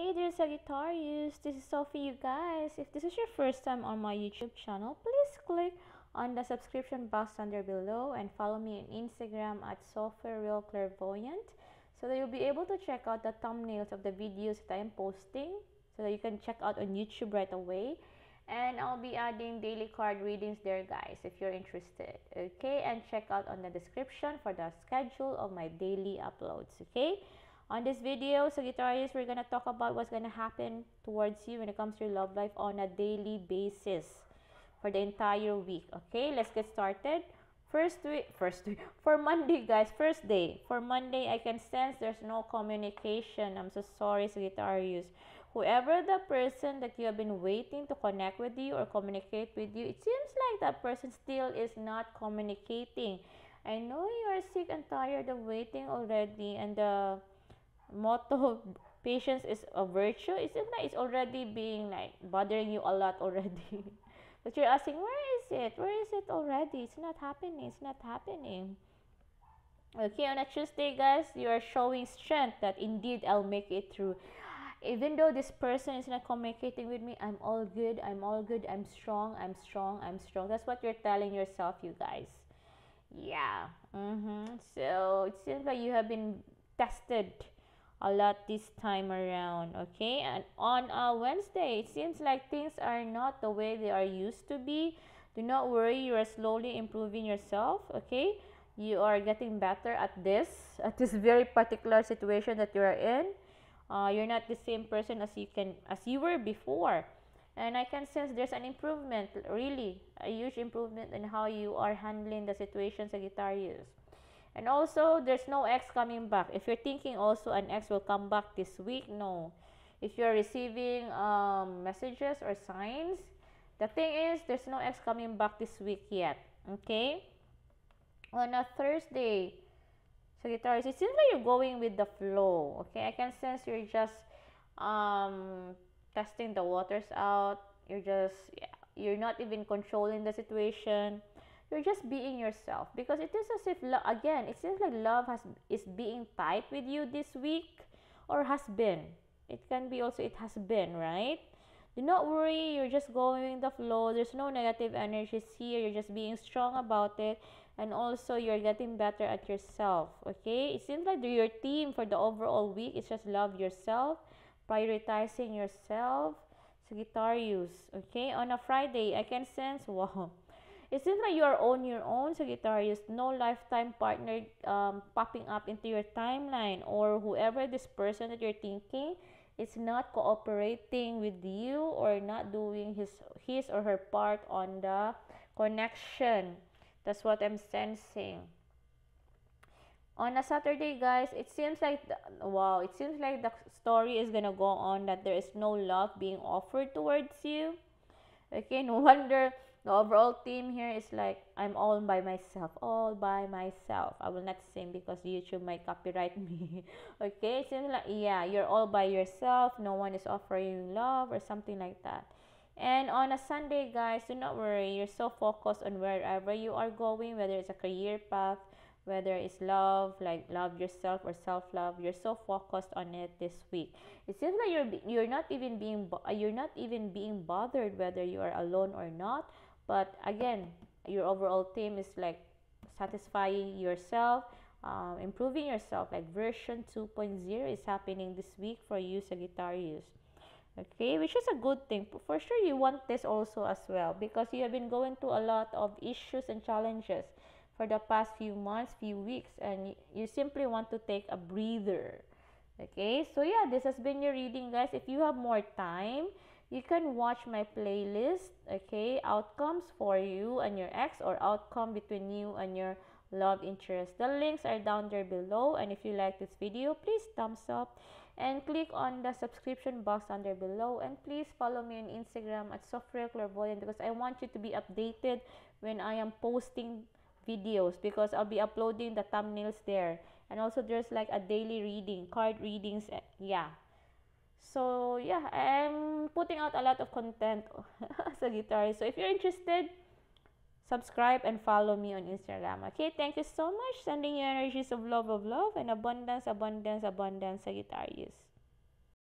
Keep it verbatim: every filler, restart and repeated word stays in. Hey dear Sagittarius, this is Sophie, you guys. If this is your first time on my YouTube channel, please click on the subscription box under below and follow me on Instagram at sopheriel clairvoyant so that you'll be able to check out the thumbnails of the videos that I am posting so that you can check out on YouTube right away. And I'll be adding daily card readings there, guys, if you're interested. Okay, and check out on the description for the schedule of my daily uploads. Okay. On this video, Sagittarius, we're going to talk about what's going to happen towards you when it comes to your love life on a daily basis for the entire week. Okay, let's get started. First week, first week, for Monday, guys, first day. For Monday, I can sense there's no communication. I'm so sorry, Sagittarius. Whoever the person that you have been waiting to connect with you or communicate with you, it seems like that person still is not communicating. I know you are sick and tired of waiting already, and the motto patience is a virtue, it seems like it's already being like bothering you a lot already. But you're asking, where is it? Where is it already? It's not happening. It's not happening. Okay, on a Tuesday, guys, you are showing strength that indeed I'll make it through. Even though this person is not communicating with me, I'm all good. I'm all good. I'm strong. I'm strong. I'm strong. That's what you're telling yourself, you guys. Yeah. Mm-hmm. So it seems like you have been tested a lot this time around, okay? And on uh, Wednesday, it seems like things are not the way they are used to be. Do not worry, you are slowly improving yourself, okay? You are getting better at this, at this very particular situation that you are in. Uh, you're not the same person as you can, as you were before. And I can sense there's an improvement, really, a huge improvement in how you are handling the situation, Sagittarius. And also, there's no ex coming back. If you're thinking also an ex will come back this week, no. If you're receiving um, messages or signs, the thing is, there's no ex coming back this week yet, okay? On a Thursday, Sagittarius, it seems like you're going with the flow, okay? I can sense you're just um, testing the waters out. You're just, you're not even controlling the situation. You're just being yourself, because it is as if, again, it seems like love has is being tight with you this week, or has been. It can be also, it has been, right? Do not worry, you're just going the flow. There's no negative energies here. You're just being strong about it, and also you're getting better at yourself, okay? It seems like your theme for the overall week is just love yourself, prioritizing yourself, Sagittarius, okay? On a Friday, I can sense, wow, it seems like you are on your own, Sagittarius. No lifetime partner um, popping up into your timeline, or whoever this person that you're thinking is not cooperating with you or not doing his, his or her part on the connection. That's what I'm sensing. On a Saturday, guys, it seems like, the, wow, it seems like the story is going to go on that there is no love being offered towards you. Okay, no wonder. The overall theme here is like, I'm all by myself, all by myself. I will not sing because YouTube might copyright me. Okay, it seems like, yeah, you're all by yourself. No one is offering love or something like that. And on a Sunday, guys, do not worry. You're so focused on wherever you are going, whether it's a career path, whether it's love, like love yourself or self-love. You're so focused on it this week. It seems like you're you're not even being you're not even being bothered whether you are alone or not. But again, your overall theme is like satisfying yourself, um, improving yourself. Like version two point oh is happening this week for you, Sagittarius. Okay, which is a good thing. For sure, you want this also as well, because you have been going through a lot of issues and challenges for the past few months, few weeks, and you simply want to take a breather. Okay, so yeah, this has been your reading, guys. If you have more time, you can watch my playlist, okay, outcomes for you and your ex, or outcome between you and your love interest. The links are down there below, and if you like this video, please thumbs up and click on the subscription box down there below, and please follow me on Instagram at sopheriel clairvoyant, because I want you to be updated when I am posting videos, because I'll be uploading the thumbnails there, and also there's like a daily reading, card readings, yeah. So yeah, I'm putting out a lot of content as a guitarist. So if you're interested, subscribe and follow me on Instagram. Okay, thank you so much. Sending you energies of love, of love, and abundance, abundance, abundance, Sagittarius.